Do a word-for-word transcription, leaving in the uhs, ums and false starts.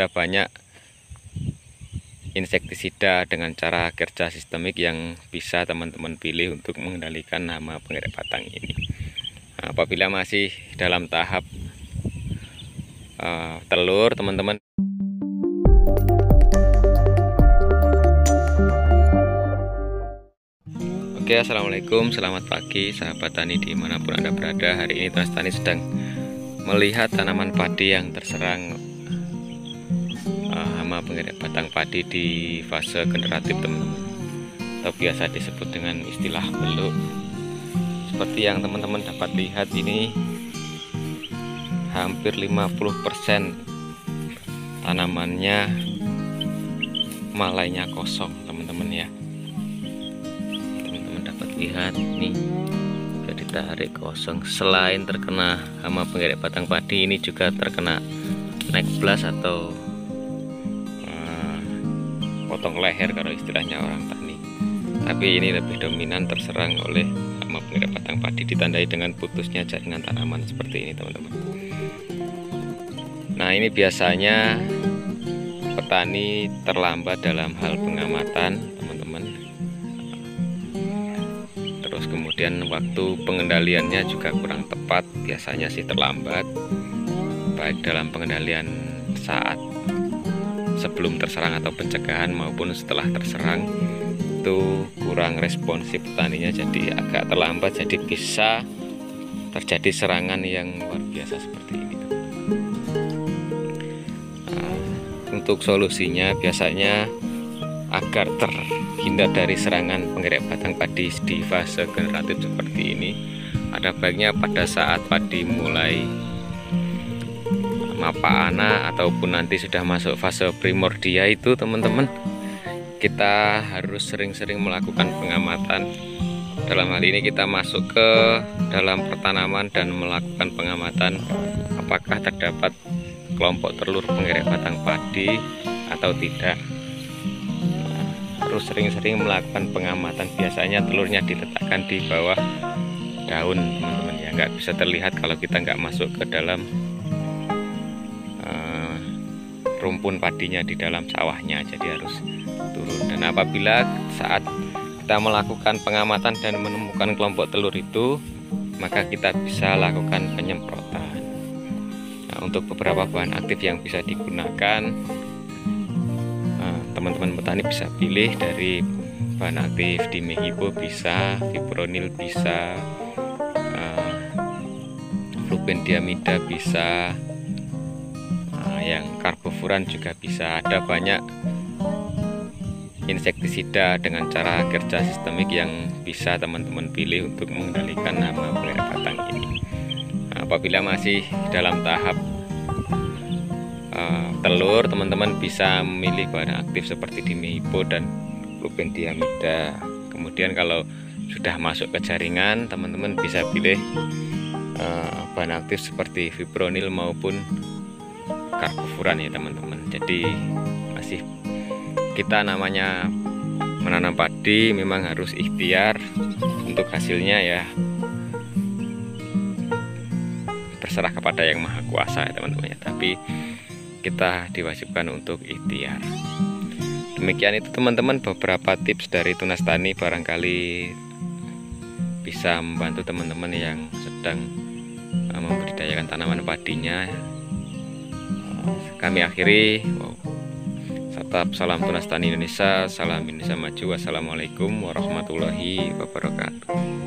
ada banyak insektisida dengan cara kerja sistemik yang bisa teman-teman pilih untuk mengendalikan hama penggerak batang ini. Nah, apabila masih dalam tahap uh, telur, teman-teman Oke, assalamualaikum, selamat pagi sahabat tani dimanapun Anda berada. Hari ini Tunas Tani sedang melihat tanaman padi yang terserang hama penggerak batang padi di fase generatif, teman-teman, atau biasa disebut dengan istilah beluk. Seperti yang teman-teman dapat lihat, ini hampir lima puluh persen tanamannya malainya kosong, teman-teman ya. Teman-teman dapat lihat nih, sudah ditarik kosong. Selain terkena hama penggerak batang padi, ini juga terkena neck blast atau potong leher kalau istilahnya orang tani, tapi ini lebih dominan terserang oleh hama penggerak batang padi, ditandai dengan putusnya jaringan tanaman seperti ini, teman-teman. Nah, ini biasanya petani terlambat dalam hal pengamatan, teman-teman, terus kemudian waktu pengendaliannya juga kurang tepat. Biasanya sih terlambat baik dalam pengendalian saat sebelum terserang atau pencegahan maupun setelah terserang, itu kurang responsif petaninya, jadi agak terlambat, jadi bisa terjadi serangan yang luar biasa seperti ini. Nah, untuk solusinya biasanya agar terhindar dari serangan penggerak batang padi di fase generatif seperti ini, ada baiknya pada saat padi mulai mapa anak ataupun nanti sudah masuk fase primordia itu, teman-teman, kita harus sering-sering melakukan pengamatan. Dalam hal ini kita masuk ke dalam pertanaman dan melakukan pengamatan apakah terdapat kelompok telur penggerak batang padi atau tidak. Nah, harus sering-sering melakukan pengamatan. Biasanya telurnya diletakkan di bawah daun, teman-teman ya, nggak bisa terlihat kalau kita nggak masuk ke dalam rumpun padinya di dalam sawahnya, jadi harus turun. Dan apabila saat kita melakukan pengamatan dan menemukan kelompok telur itu, maka kita bisa lakukan penyemprotan. Nah, untuk beberapa bahan aktif yang bisa digunakan, teman-teman petani bisa pilih dari bahan aktif dimipo bisa, fipronil bisa, uh, lufenamida bisa, yang karkufuran juga bisa. Ada banyak insektisida dengan cara kerja sistemik yang bisa teman-teman pilih untuk mengendalikan hama penggerak batang ini. Nah, apabila masih dalam tahap uh, telur, teman-teman bisa memilih bahan aktif seperti dimipo dan flupendiamida. Kemudian kalau sudah masuk ke jaringan, teman-teman bisa pilih uh, bahan aktif seperti fipronil maupun karkufuran ya, teman-teman. Jadi masih kita namanya menanam padi memang harus ikhtiar untuk hasilnya ya, berserah kepada yang maha kuasa ya, teman-teman ya. Tapi kita diwajibkan untuk ikhtiar. Demikian itu, teman-teman, beberapa tips dari Tunas Tani, barangkali bisa membantu teman-teman yang sedang membudidayakan tanaman padinya. Kami akhiri, wow. Tetap salam Tunas Tani Indonesia, salam Indonesia maju, wassalamualaikum warahmatullahi wabarakatuh.